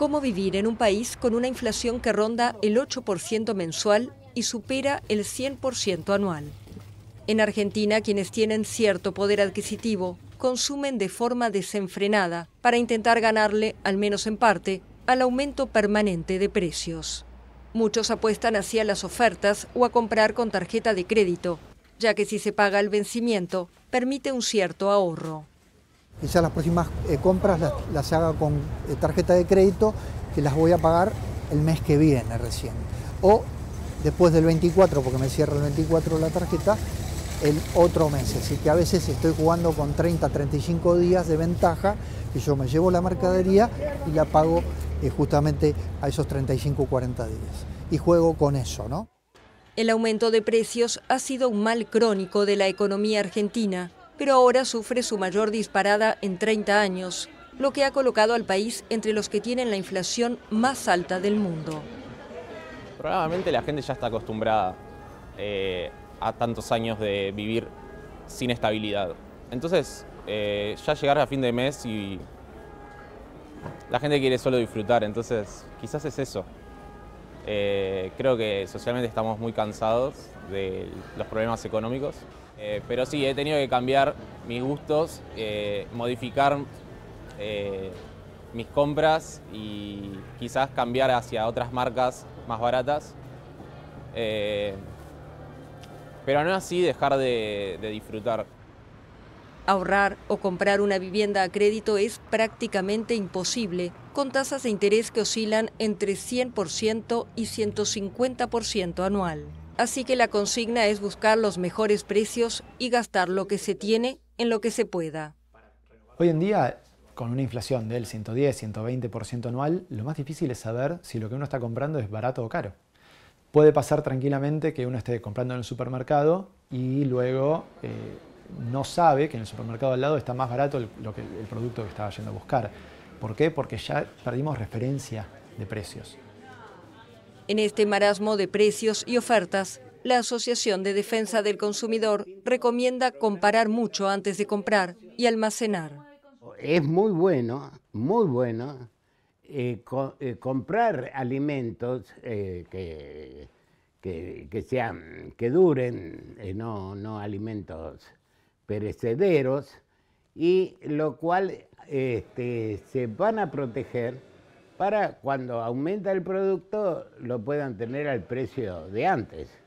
cómo vivir en un país con una inflación que ronda el 8% mensual y supera el 100% anual. En Argentina, quienes tienen cierto poder adquisitivo consumen de forma desenfrenada para intentar ganarle, al menos en parte, al aumento permanente de precios. Muchos apuestan hacia las ofertas o a comprar con tarjeta de crédito, ya que si se paga el vencimiento, permite un cierto ahorro. Quizás las próximas compras las haga con tarjeta de crédito, que las voy a pagar el mes que viene recién. O después del 24, porque me cierra el 24 la tarjeta, el otro mes. Así que a veces estoy jugando con 30, 35 días de ventaja, que yo me llevo la mercadería y la pago justamente a esos 35, 40 días. Y juego con eso, ¿no? El aumento de precios ha sido un mal crónico de la economía argentina, pero ahora sufre su mayor disparada en 30 años, lo que ha colocado al país entre los que tienen la inflación más alta del mundo. Probablemente la gente ya está acostumbrada a tantos años de vivir sin estabilidad. Entonces, ya llegar a fin de mes y la gente quiere solo disfrutar, entonces quizás es eso. Creo que socialmente estamos muy cansados de los problemas económicos, pero sí, he tenido que cambiar mis gustos, modificar mis compras y quizás cambiar hacia otras marcas más baratas, pero no así dejar de disfrutar. Ahorrar o comprar una vivienda a crédito es prácticamente imposible, con tasas de interés que oscilan entre 100% y 150% anual. Así que la consigna es buscar los mejores precios y gastar lo que se tiene en lo que se pueda. Hoy en día, con una inflación del 110, 120% anual, lo más difícil es saber si lo que uno está comprando es barato o caro. Puede pasar tranquilamente que uno esté comprando en el supermercado y luego no sabe que en el supermercado al lado está más barato el producto que estaba yendo a buscar. ¿Por qué? Porque ya perdimos referencia de precios. En este marasmo de precios y ofertas, la Asociación de Defensa del Consumidor recomienda comparar mucho antes de comprar y almacenar. Es muy bueno comprar alimentos que duren, no alimentos perecederos, y lo cual se van a proteger para cuando aumenta el producto lo puedan tener al precio de antes.